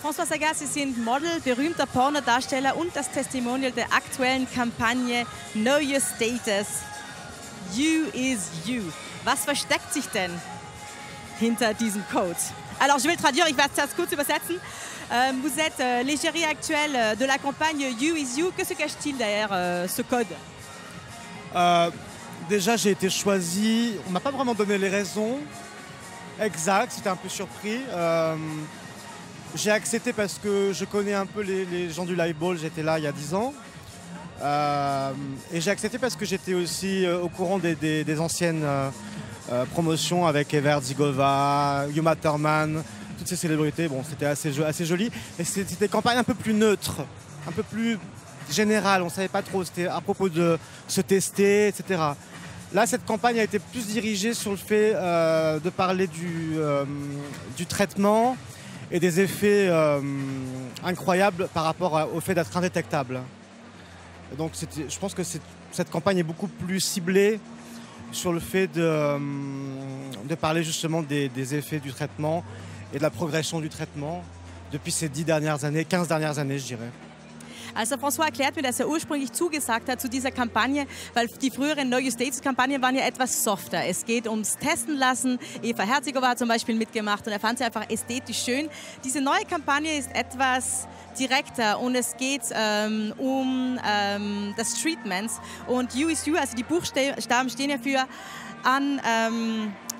François Sagat, Sie sind Model, berühmter Pornodarsteller und das Testimonial der aktuellen Kampagne Know Your Status. You is you. Was versteckt sich denn hinter diesem Code? Alors, je vais le traduire, ich werde das kurz übersetzen. Vous êtes les gérés actuels de la campagne You is You. Que se cache-t-il derrière ce code? Déjà, j'ai été choisi. On m'a pas vraiment donné les raisons exactes, c'était un peu surpris. J'ai accepté parce que je connais un peu les gens du Live Ball, j'étais là il y a 10 ans. Et j'ai accepté parce que j'étais aussi au courant des anciennes promotions avec Eva Herzigova, Uma Thurman, toutes ces célébrités. Bon, c'était assez joli. Et c'était des campagnes un peu plus neutres, un peu plus générales, on ne savait pas trop. C'était à propos de se tester, etc. Là, cette campagne a été plus dirigée sur le fait de parler du traitement et des effets incroyables par rapport au fait d'être indétectable. Donc je pense que cette campagne est beaucoup plus ciblée sur le fait de parler justement des effets du traitement et de la progression du traitement depuis ces 10 dernières années, 15 dernières années, je dirais. Also François erklärt mir, dass ursprünglich zugesagt hat zu dieser Kampagne, weil die früheren Know Your Status-Kampagnen waren ja etwas softer. Es geht ums Testen lassen. Eva Herzigova hat zum Beispiel mitgemacht und fand sie einfach ästhetisch schön. Diese neue Kampagne ist etwas direkter und es geht das Treatments. Und You is You, also die Buchstaben stehen ja für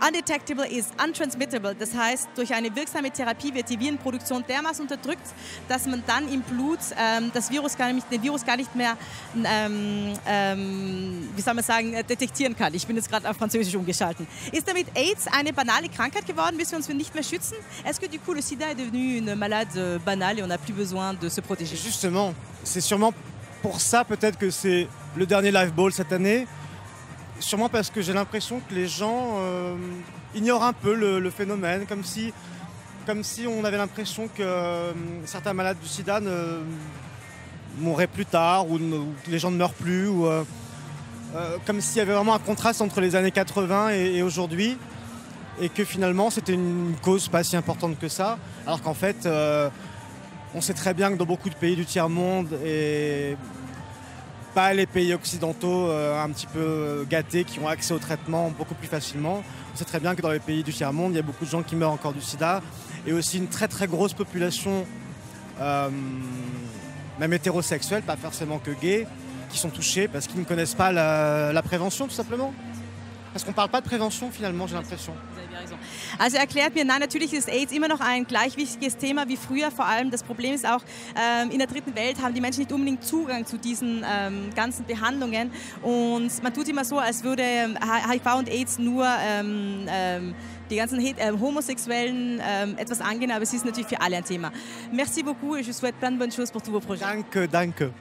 Undetectable is untransmittable, das heißt, durch eine wirksame Therapie wird die Virenproduktion dermaßen unterdrückt, dass man dann im Blut den Virus gar nicht mehr, wie soll man sagen, detektieren kann. Ich bin jetzt gerade auf Französisch umgeschalten. Ist damit AIDS eine banale Krankheit geworden, müssen wir uns nicht mehr schützen? Est-ce que du coup le sida est devenu une malade banale et on n'a plus besoin de se protéger? Justement, c'est sûrement pour ça peut-être que c'est le dernier Live Ball cette année. Sûrement parce que j'ai l'impression que les gens ignorent un peu le phénomène, comme si on avait l'impression que certains malades du sida mourraient plus tard, ou que les gens ne meurent plus, ou comme s'il y avait vraiment un contraste entre les années 80 et aujourd'hui, et que finalement c'était une cause pas si importante que ça, alors qu'en fait on sait très bien que dans beaucoup de pays du tiers-monde, et pas les pays occidentaux un petit peu gâtés qui ont accès au traitement beaucoup plus facilement. On sait très bien que dans les pays du tiers-monde, il y a beaucoup de gens qui meurent encore du sida et aussi une très très grosse population, même hétérosexuelle, pas forcément que gay, qui sont touchés parce qu'ils ne connaissent pas la prévention tout simplement. Parce qu'on ne parle pas de prévention finalement, j'ai l'impression. Also erklärt mir, nein, natürlich ist AIDS immer noch ein gleich wichtiges Thema wie früher. Vor allem das Problem ist auch, in der dritten Welt haben die Menschen nicht unbedingt Zugang zu diesen ganzen Behandlungen. Und man tut immer so, als würde HIV und AIDS nur die ganzen Homosexuellen etwas angehen. Aber es ist natürlich für alle ein Thema. Merci beaucoup et je souhaite plein de bonnes choses pour tous vos projets. Danke, danke.